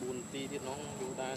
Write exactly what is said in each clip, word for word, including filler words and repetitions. Buồn tí thì nó vô ta này.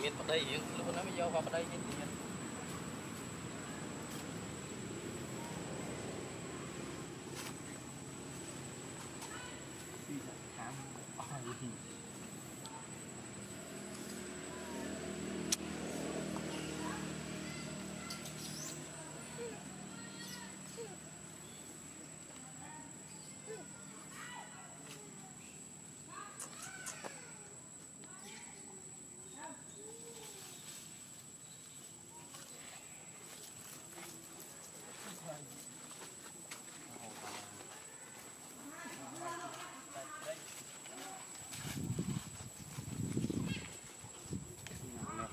Nghiên vào đây, lúc đó mới vô vào đây nghiên thì nghiên. Tuy là khám bỏ gì. Hãy subscribe cho kênh Ghiền Mì Gõ để không bỏ lỡ những video hấp dẫn. Hãy subscribe cho kênh Ghiền Mì Gõ để không bỏ lỡ những video hấp dẫn. Hãy subscribe Hãy subscribe cho kênh Ghiền Mì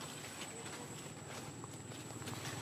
bỏ lỡ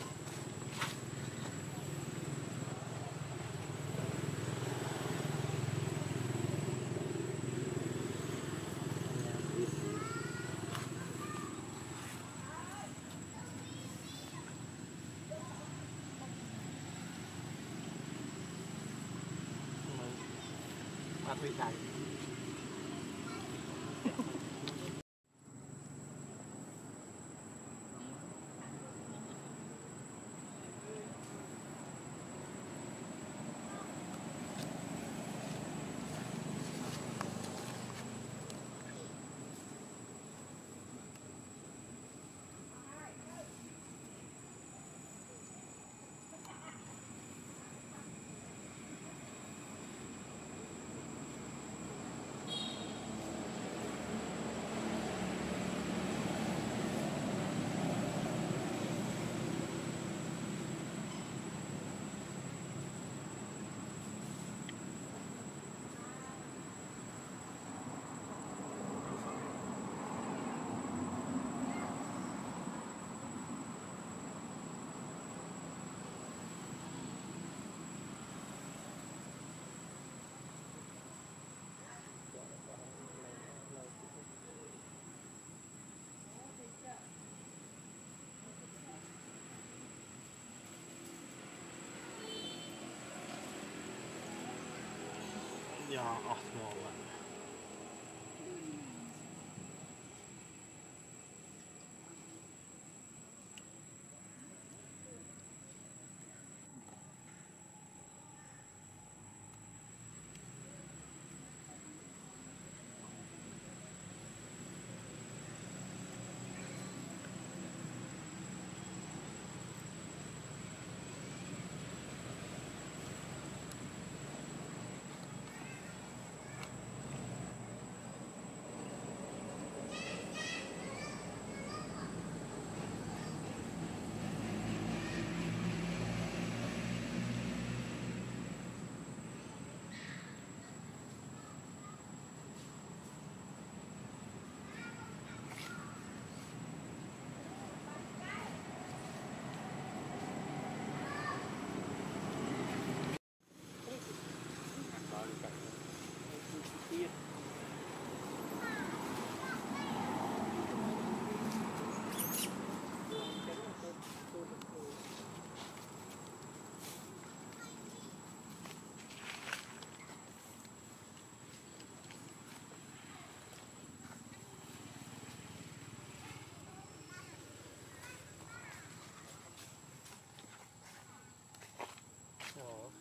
Ja, achtmaal.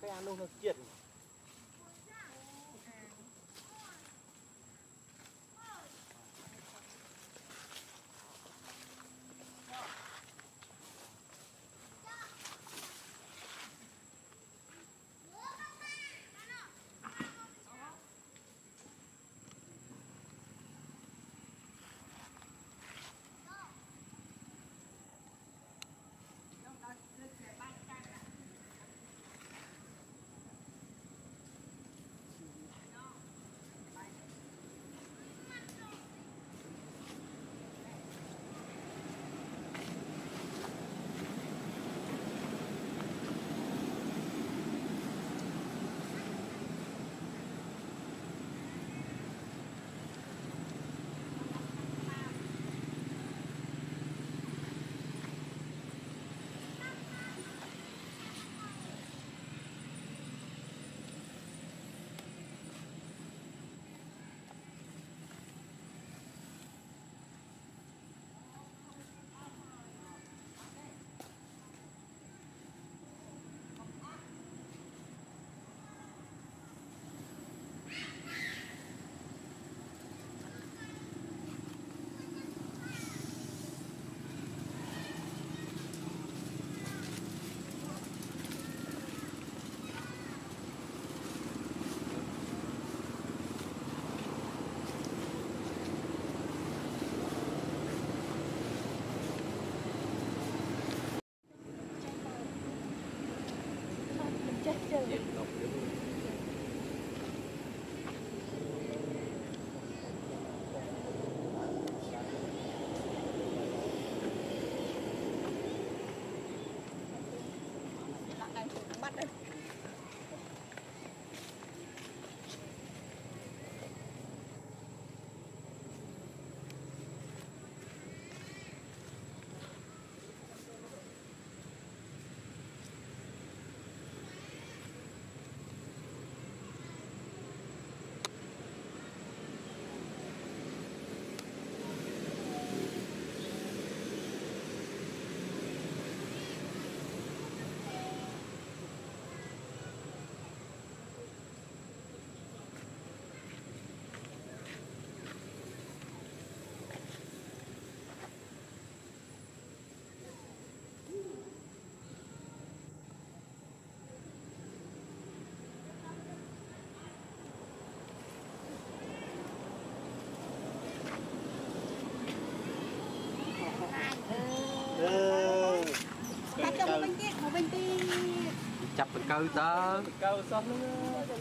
Cái ăn luôn nó kiệt. Chập bằng câu tớ câu xong nữa.